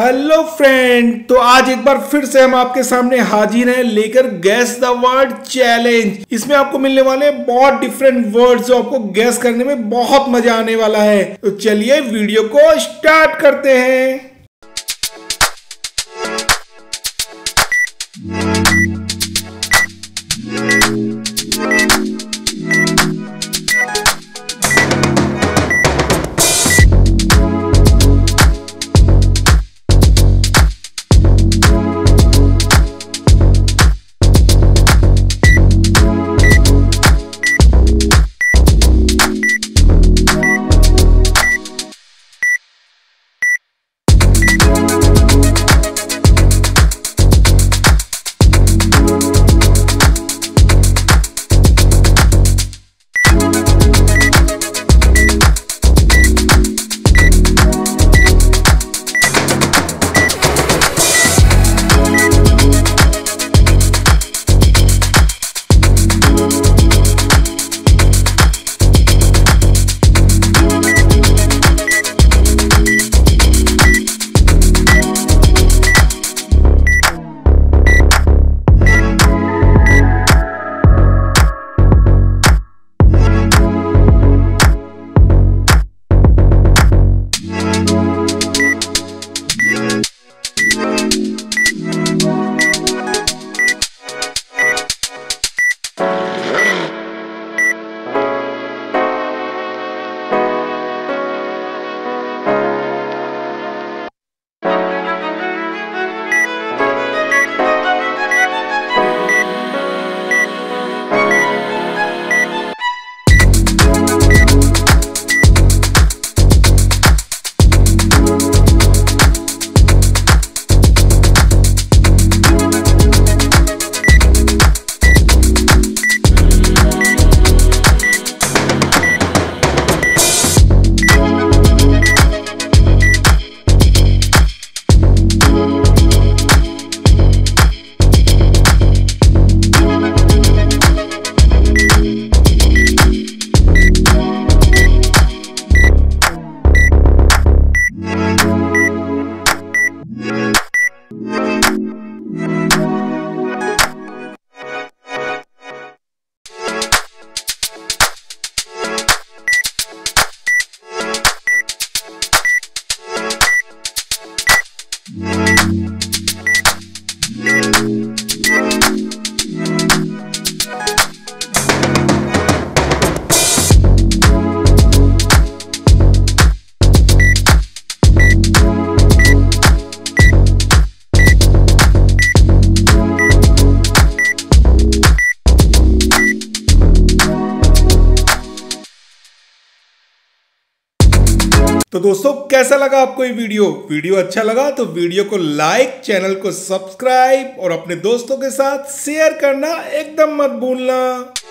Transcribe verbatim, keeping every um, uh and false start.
Hello friend, तो आज एक बार फिर से हम आपके सामने हाजिर हैं लेकर गैस द वर्ड चैलेंज। इसमें आपको मिलने वाले बहुत डिफरेंट वर्ड्स जो आपको गैस करने में बहुत मजा आने वाला है। तो चलिए वीडियो को स्टार्ट करते हैं। तो दोस्तों, कैसा लगा आपको ये वीडियो? वीडियो अच्छा लगा तो वीडियो को लाइक, चैनल को सब्सक्राइब और अपने दोस्तों के साथ शेयर करना एकदम मत भूलना।